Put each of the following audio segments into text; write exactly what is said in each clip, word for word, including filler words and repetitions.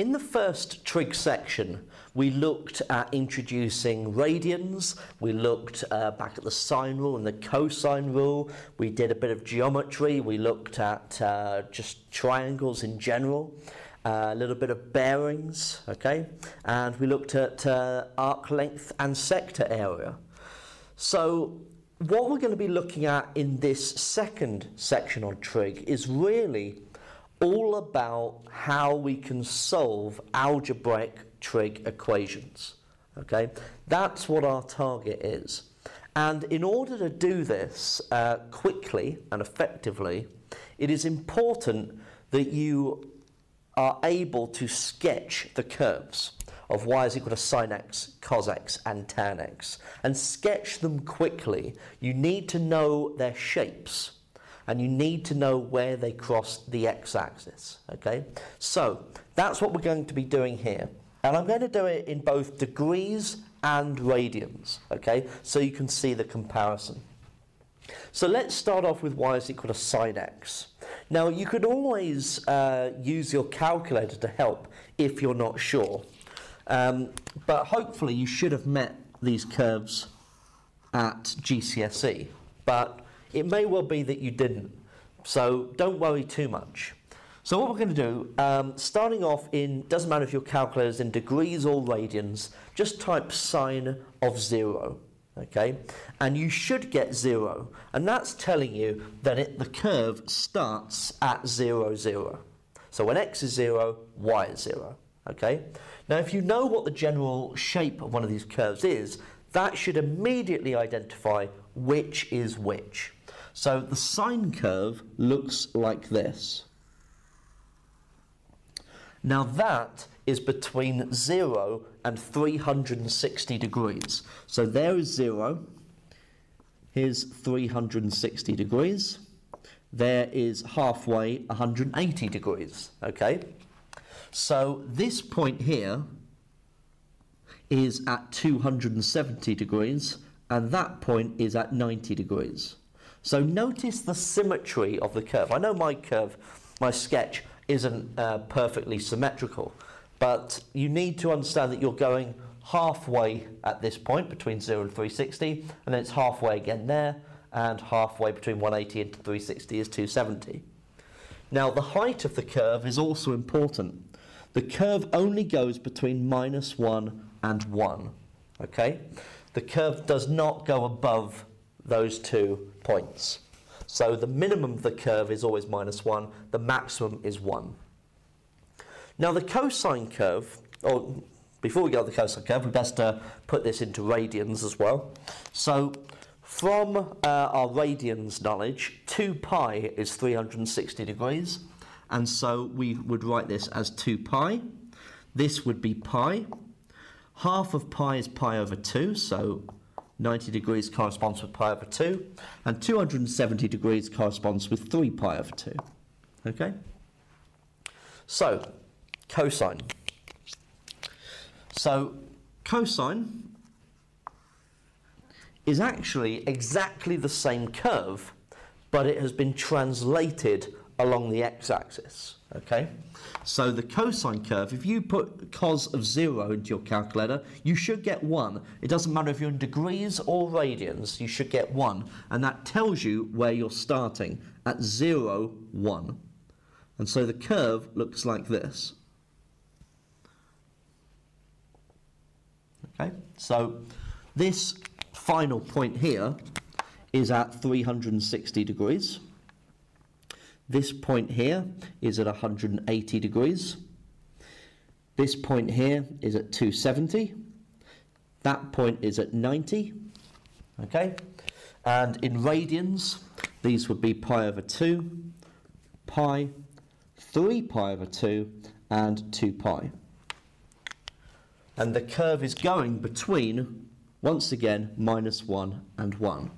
In the first trig section, we looked at introducing radians, we looked uh, back at the sine rule and the cosine rule, we did a bit of geometry, we looked at uh, just triangles in general, uh, a little bit of bearings, okay, and we looked at uh, arc length and sector area. So what we're going to be looking at in this second section on trig is really all about how we can solve algebraic trig equations. Okay, that's what our target is. And in order to do this uh, quickly and effectively, it is important that you are able to sketch the curves of y is equal to sine x, cos x, and tan x, and sketch them quickly. You need to know their shapes, and you need to know where they cross the x-axis, okay? So that's what we're going to be doing here. And I'm going to do it in both degrees and radians, okay? So you can see the comparison. So let's start off with y is equal to sine x. Now, you could always uh, use your calculator to help if you're not sure. Um, but hopefully you should have met these curves at G C S E. But it may well be that you didn't, so don't worry too much. So what we're going to do, um, starting off in, doesn't matter if your calculator is in degrees or radians, just type sine of zero, okay? And you should get zero, and that's telling you that it, the curve starts at zero, zero. So when x is zero, y is zero, okay? Now if you know what the general shape of one of these curves is, that should immediately identify which is which. So the sine curve looks like this. Now that is between zero and three hundred sixty degrees. So there is zero, here's three hundred sixty degrees, there is halfway, one hundred eighty degrees, okay? So this point here is at two hundred seventy degrees, and that point is at ninety degrees. So notice the symmetry of the curve. I know my curve, my sketch, isn't uh, perfectly symmetrical, but you need to understand that you're going halfway at this point, between zero and three hundred sixty, and then it's halfway again there, and halfway between one hundred eighty and three hundred sixty is two hundred seventy. Now the height of the curve is also important. The curve only goes between minus one and one, okay? The curve does not go above those two points. So the minimum of the curve is always minus one, the maximum is one. Now the cosine curve, or before we go to the cosine curve, we best uh, put this into radians as well. So from uh, our radians knowledge, two pi is three hundred sixty degrees, and so we would write this as two pi. This would be pi. Half of pi is pi over two, so ninety degrees corresponds with pi over two, and two hundred seventy degrees corresponds with three pi over two, okay? So, cosine. So, cosine is actually exactly the same curve, but it has been translated along the x-axis, okay? So the cosine curve, if you put cos of zero into your calculator, you should get one. It doesn't matter if you're in degrees or radians, you should get one. And that tells you where you're starting, at zero, one. And so the curve looks like this. Okay, so this final point here is at three hundred sixty degrees. This point here is at one hundred eighty degrees. This point here is at two hundred seventy. That point is at ninety. Okay? And in radians, these would be pi over two, pi, three pi over two, and two pi. And the curve is going between, once again, minus one and one.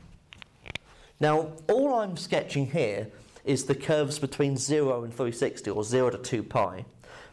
Now, all I'm sketching here is the curves between zero and three hundred sixty, or zero to two pi.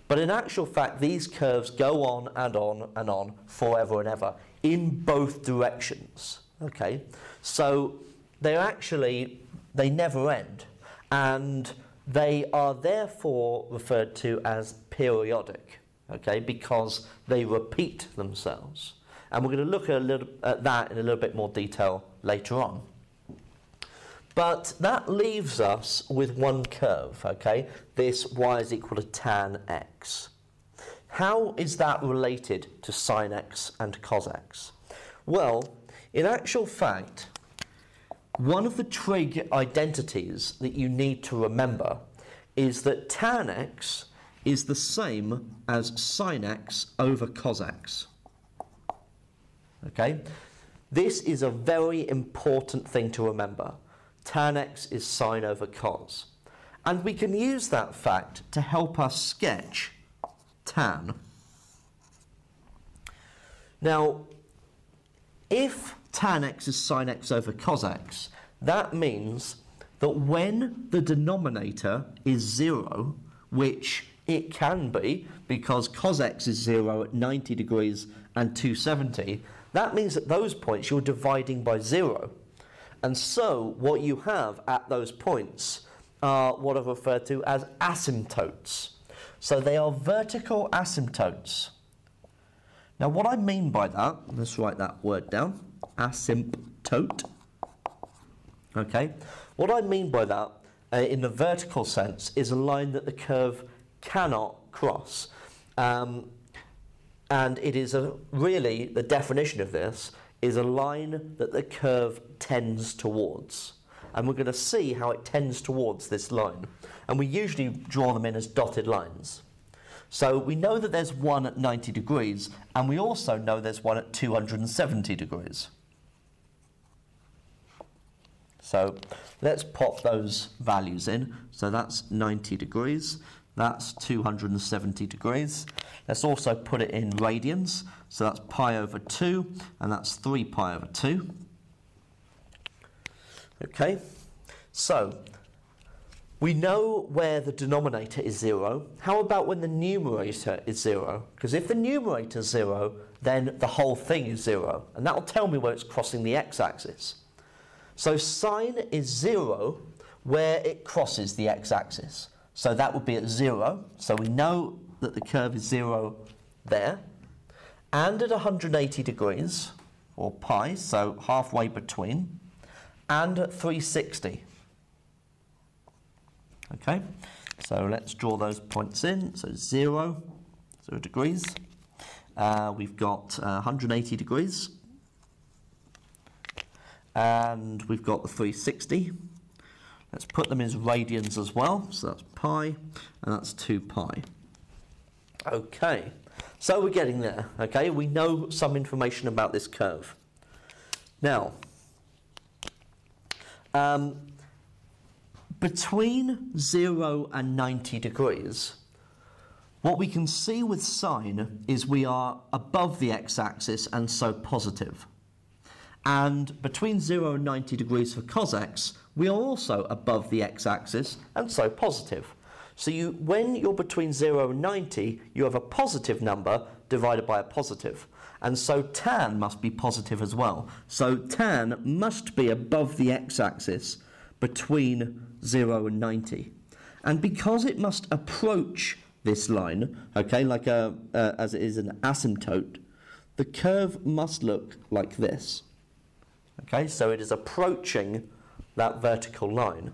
But in actual fact, these curves go on and on and on forever and ever in both directions, okay? So they're actually, they never end, and they are therefore referred to as periodic, okay, because they repeat themselves. And we're going to look at, a little, at that in a little bit more detail later on. But that leaves us with one curve, okay, this y is equal to tan x. How is that related to sine x and cos x? Well, in actual fact, one of the trig identities that you need to remember is that tan x is the same as sine x over cos x. Okay? This is a very important thing to remember. Tan x is sine over cos. And we can use that fact to help us sketch tan. Now, if tan x is sine x over cos x, that means that when the denominator is zero, which it can be because cos x is zero at ninety degrees and two seventy, that means at those points you're dividing by zero. And so what you have at those points are what are referred to as asymptotes. So they are vertical asymptotes. Now what I mean by that, let's write that word down, asymptote. Okay, what I mean by that uh, in the vertical sense is a line that the curve cannot cross. Um, and it is a, really, the definition of this is a line that the curve tends towards. And we're going to see how it tends towards this line. And we usually draw them in as dotted lines. So we know that there's one at ninety degrees, and we also know there's one at two hundred seventy degrees. So let's pop those values in. So that's ninety degrees. That's two hundred seventy degrees. Let's also put it in radians. So that's pi over two, and that's three pi over two. Okay, so we know where the denominator is zero. How about when the numerator is zero? Because if the numerator is zero, then the whole thing is zero. And that will tell me where it's crossing the x-axis. So sine is zero where it crosses the x-axis. So that would be at zero. So we know that the curve is zero there. And at one hundred eighty degrees, or pi, so halfway between, and at three sixty. Okay, so let's draw those points in. So zero, zero degrees. Uh, we've got uh, one hundred eighty degrees. And we've got the three sixty. Let's put them as radians as well. So that's pi, and that's two pi. Okay, so we're getting there. Okay, we know some information about this curve. Now, um, between zero and ninety degrees, what we can see with sine is we are above the x-axis and so positive. And between zero and ninety degrees for cos x, we are also above the x-axis and so positive. So you, when you're between zero and ninety, you have a positive number divided by a positive. And so tan must be positive as well. So tan must be above the x-axis between zero and ninety. And because it must approach this line, okay, like a, uh, as it is an asymptote, the curve must look like this. Okay, so it is approaching that vertical line.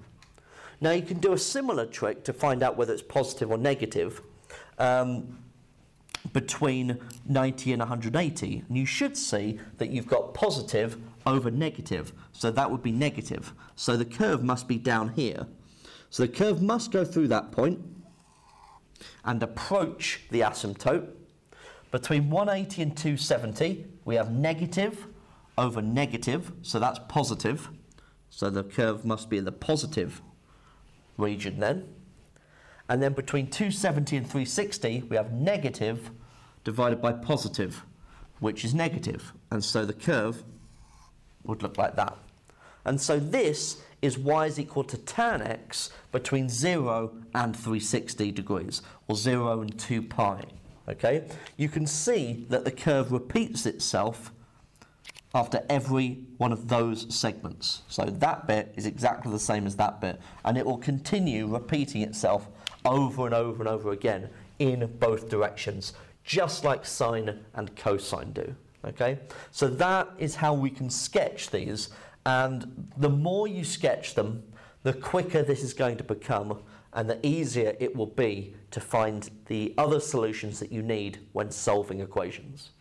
Now you can do a similar trick to find out whether it's positive or negative um, between ninety and one hundred eighty. And you should see that you've got positive over negative. So that would be negative. So the curve must be down here. So the curve must go through that point and approach the asymptote. Between one hundred eighty and two seventy, we have negative over negative, so that's positive. So the curve must be in the positive region then. And then between two seventy and three sixty, we have negative divided by positive, which is negative. And so the curve would look like that. And so this is y is equal to tan x between zero and three hundred sixty degrees, or zero and two pi. Okay? You can see that the curve repeats itself after every one of those segments. So that bit is exactly the same as that bit, and it will continue repeating itself over and over and over again in both directions, just like sine and cosine do. Okay, so that is how we can sketch these, and the more you sketch them, the quicker this is going to become, and the easier it will be to find the other solutions that you need when solving equations.